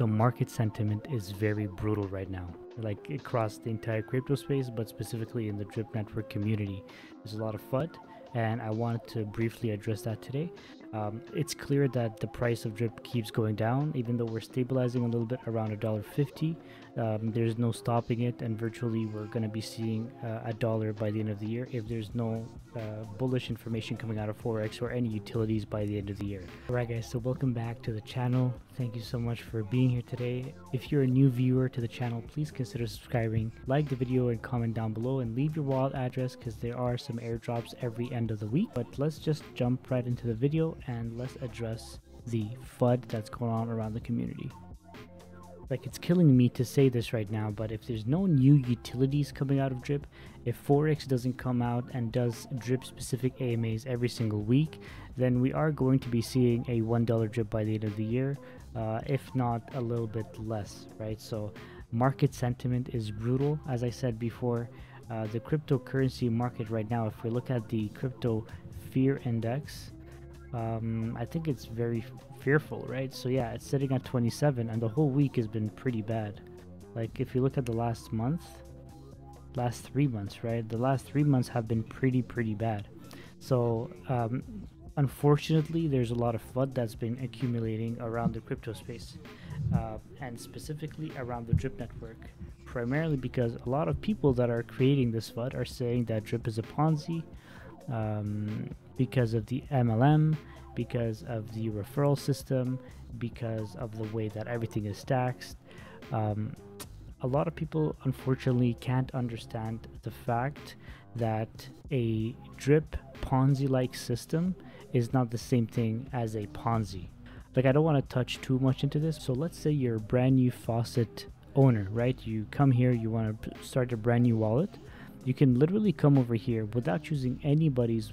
So market sentiment is very brutal right now, like across the entire crypto space, but specifically in the Drip Network community. There's a lot of FUD, and I wanted to briefly address that today. It's clear that the price of DRIP keeps going down, even though we're stabilizing a little bit around $1.50. There's no stopping it, and virtually we're going to be seeing $1 by the end of the year if there's no bullish information coming out of Forex or any utilities by the end of the year. Alright guys, so welcome back to the channel. Thank you so much for being here today. If you're a new viewer to the channel, please consider subscribing, like the video and comment down below, and leave your wallet address because there are some airdrops every end of the week. But let's just jump right into the video and let's address the FUD that's going on around the community. Like, it's killing me to say this right now, but if there's no new utilities coming out of DRIP, if Forex doesn't come out and does DRIP specific AMAs every single week, then we are going to be seeing a $1 DRIP by the end of the year, if not a little bit less, right? So market sentiment is brutal. As I said before, the cryptocurrency market right now, if we look at the crypto fear index, I think it's very fearful, right? So yeah, it's sitting at 27, and the whole week has been pretty bad. Like, if you look at the last month, last 3 months, right, the last 3 months have been pretty bad. So unfortunately, there's a lot of FUD that's been accumulating around the crypto space, and specifically around the Drip Network, primarily because a lot of people that are creating this FUD are saying that Drip is a Ponzi, because of the MLM, because of the referral system, because of the way that everything is taxed. A lot of people unfortunately can't understand the fact that a DRIP Ponzi-like system is not the same thing as a Ponzi. Like, I don't want to touch too much into this. So let's say you're a brand new faucet owner, right? You come here, you want to start a brand new wallet. You can literally come over here without using anybody's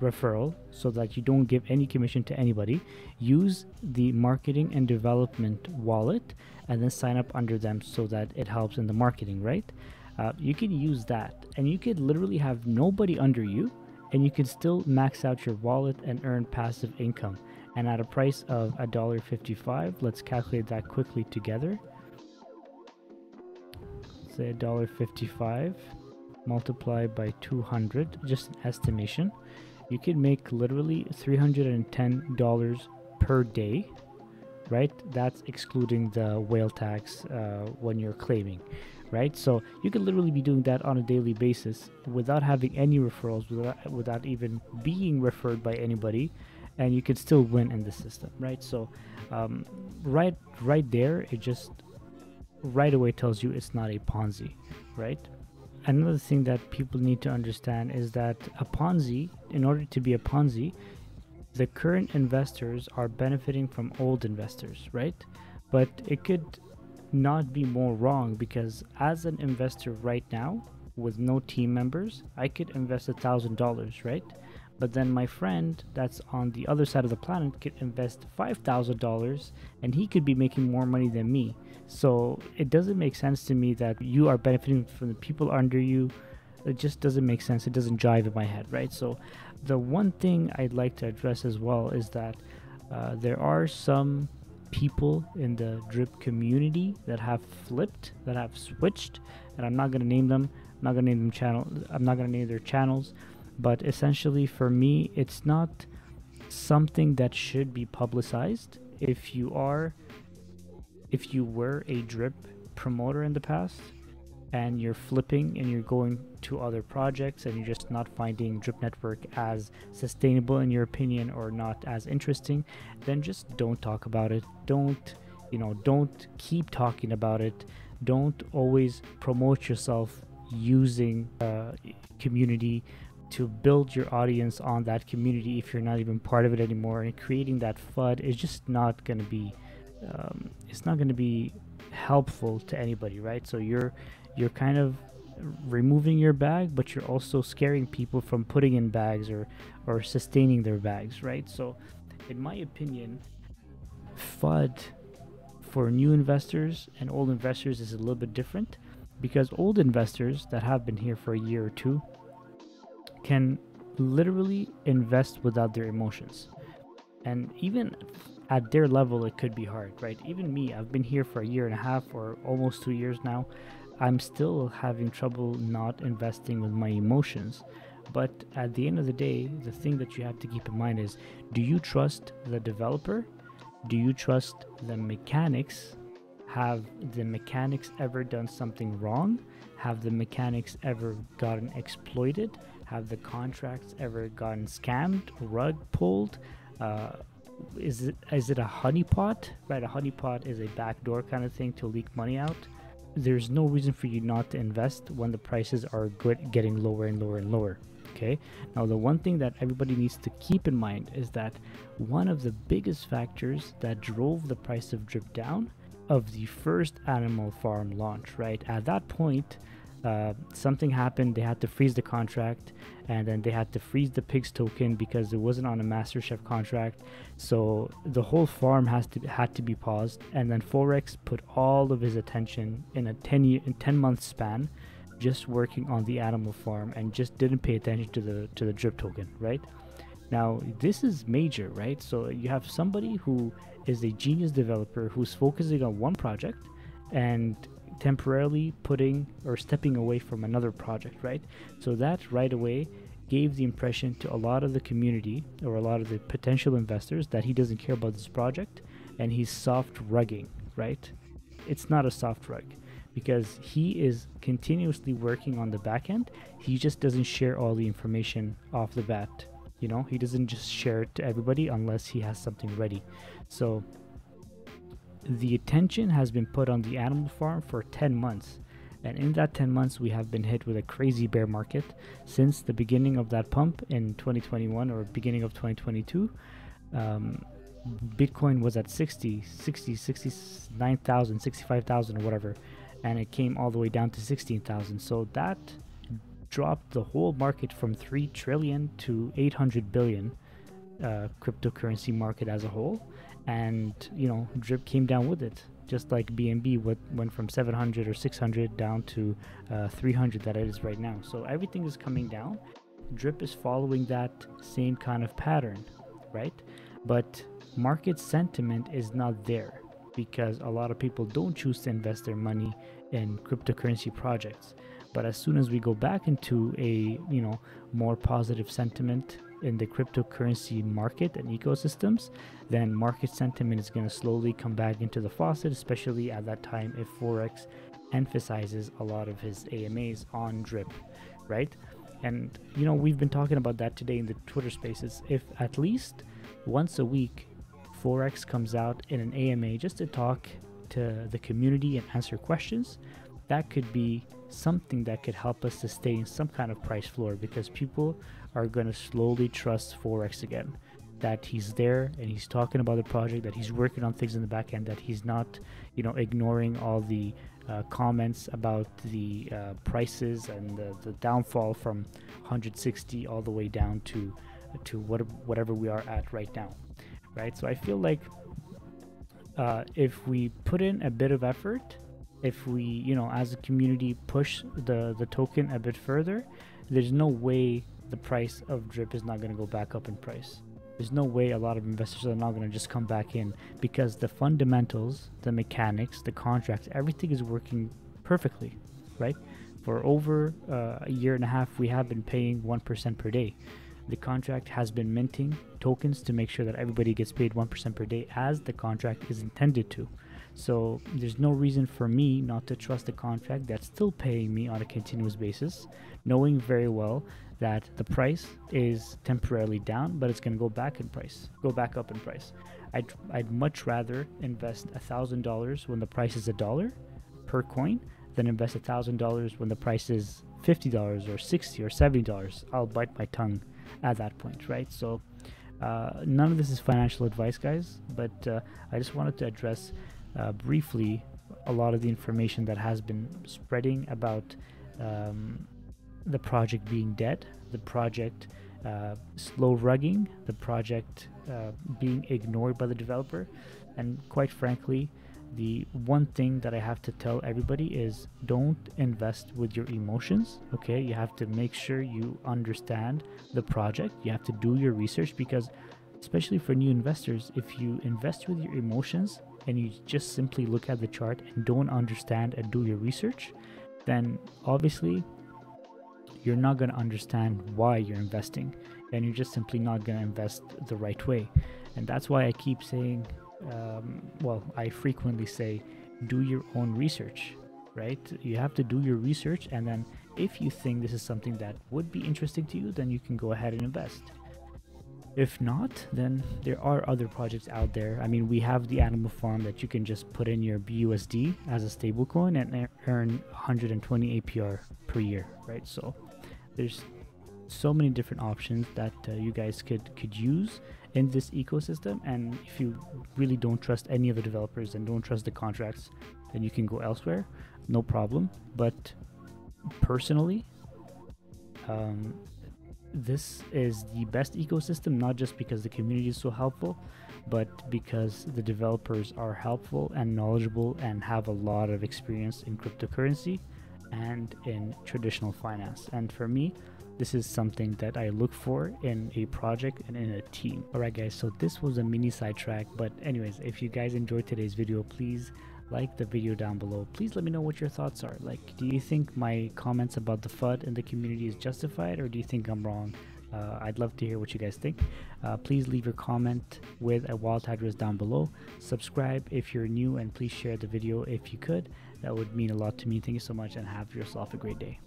referral, so that you don't give any commission to anybody. Use the marketing and development wallet and then sign up under them so that it helps in the marketing, right? You can use that, and you could literally have nobody under you, and you can still max out your wallet and earn passive income. And at a price of $1.55, let's calculate that quickly together. Say $1.55 multiplied by 200, just an estimation. You can make literally $310 per day, right? That's excluding the whale tax when you're claiming, right? So you can literally be doing that on a daily basis without having any referrals, without even being referred by anybody, and you can still win in the system, right? So right there, it just right away tells you it's not a Ponzi, right? Another thing that people need to understand is that a Ponzi, in order to be a Ponzi, the current investors are benefiting from old investors, right? But it could not be more wrong, because as an investor right now with no team members, I could invest $1,000, right? But then my friend that's on the other side of the planet could invest $5,000, and he could be making more money than me. So it doesn't make sense to me that you are benefiting from the people under you. It just doesn't make sense. It doesn't jive in my head, right? So the one thing I'd like to address as well is that there are some people in the DRIP community that have flipped, that have switched, and I'm not going to name them. I'm not going to name them I'm not going to name their channels. But essentially, for me, it's not something that should be publicized. If you were a DRIP promoter in the past, and you're flipping and you're going to other projects, and you're just not finding Drip Network as sustainable in your opinion, or not as interesting, then just don't talk about it. Don't, you know, don't keep talking about it. Don't always promote yourself using community to build your audience on that community if you're not even part of it anymore. And creating that FUD is just not going to be it's not going to be helpful to anybody, right? So you're kind of removing your bag, but you're also scaring people from putting in bags or sustaining their bags, right? So in my opinion, FUD for new investors and old investors is a little bit different, because old investors that have been here for a year or two can literally invest without their emotions. And even at their level it could be hard, right? Even me, I've been here for a year and a half or almost 2 years now. I'm still having trouble not investing with my emotions. But at the end of the day, the thing that you have to keep in mind is, do you trust the developer? Do you trust the mechanics? Have the mechanics ever done something wrong? Have the mechanics ever gotten exploited? Have the contracts ever gotten scammed, rug pulled? Is it a honeypot? Right, a honeypot is a backdoor kind of thing to leak money out. There's no reason for you not to invest when the prices are getting lower and lower and lower. Okay, now the one thing that everybody needs to keep in mind is that one of the biggest factors that drove the price of Drip down of the first Animal Farm launch, right? At that point, something happened. They had to freeze the contract, and then they had to freeze the pig's token because it wasn't on a MasterChef contract. So the whole farm had to be paused. And then Forex put all of his attention in a 10-month span, just working on the Animal Farm, and just didn't pay attention to the Drip token, right? Now, this is major, right? So you have somebody who is a genius developer who's focusing on one project and temporarily putting or stepping away from another project, right? So that right away gave the impression to a lot of the community or a lot of the potential investors that he doesn't care about this project and he's soft rugging, right? It's not a soft rug, because he is continuously working on the back end. He just doesn't share all the information off the bat. You know, he doesn't just share it to everybody unless he has something ready. So the attention has been put on the Animal Farm for 10 months. And in that 10 months, we have been hit with a crazy bear market since the beginning of that pump in 2021 or beginning of 2022. Bitcoin was at 69,000, 65,000 or whatever. And it came all the way down to 16,000. So that dropped the whole market from 3 trillion to 800 billion cryptocurrency market as a whole. And, you know, Drip came down with it, just like BNB went from 700 or 600 down to 300 that it is right now. So everything is coming down. Drip is following that same kind of pattern, right? But market sentiment is not there because a lot of people don't choose to invest their money in cryptocurrency projects. But as soon as we go back into a, you know, more positive sentiment in the cryptocurrency market and ecosystems, then market sentiment is going to slowly come back into the faucet, especially at that time if Forex emphasizes a lot of his AMAs on Drip, right? And, you know, we've been talking about that today in the Twitter spaces. If at least once a week Forex comes out in an AMA just to talk to the community and answer questions, that could be something that could help us sustain some kind of price floor, because people are going to slowly trust Forex again, that he's there and he's talking about the project, that he's working on things in the back end, that he's not, you know, ignoring all the comments about the prices and the downfall from 160 all the way down to whatever we are at right now, right? So I feel like if we put in a bit of effort, if we, you know, as a community push the token a bit further, there's no way the price of Drip is not going to go back up in price. There's no way a lot of investors are not going to just come back in, because the fundamentals, the mechanics, the contracts, everything is working perfectly, right? For over a year and a half, we have been paying 1% per day. The contract has been minting tokens to make sure that everybody gets paid 1% per day as the contract is intended to. So there's no reason for me not to trust the contract that's still paying me on a continuous basis, knowing very well that the price is temporarily down, but it's going to go back in price, go back up in price. I'd much rather invest $1,000 when the price is $1 per coin than invest $1,000 when the price is $50 or $60 or $70. I'll bite my tongue at that point, right? So none of this is financial advice, guys, but I just wanted to address briefly a lot of the information that has been spreading about the project being dead, the project slow rugging, the project being ignored by the developer. And quite frankly, the one thing that I have to tell everybody is, don't invest with your emotions, okay? You have to make sure you understand the project. You have to do your research, because especially for new investors. If you invest with your emotions and you just simply look at the chart and don't understand and do your research, then obviously you're not going to understand why you're investing, and you're just simply not going to invest the right way. And that's why I keep saying, I frequently say, do your own research, right? You have to do your research, and then if you think this is something that would be interesting to you, then you can go ahead and invest. If not, then there are other projects out there. I mean, we have the Animal Farm that you can just put in your BUSD as a stablecoin and earn 120 APR per year, right? So there's so many different options that you guys could use in this ecosystem. And if you really don't trust any of the developers and don't trust the contracts, then you can go elsewhere, no problem. But personally, this is the best ecosystem, not just because the community is so helpful, but because the developers are helpful and knowledgeable and have a lot of experience in cryptocurrency and in traditional finance. And for me, this is something that I look for in a project and in a team. All right, guys, so this was a mini sidetrack, but anyways, if you guys enjoyed today's video, please like the video down below. Please let me know what your thoughts are. Like, do you think my comments about the FUD and the community is justified, or do you think I'm wrong? I'd love to hear what you guys think. Please leave your comment with a wallet address down below. Subscribe if you're new, and please share the video if you could. That would mean a lot to me. Thank you so much, and have yourself a great day.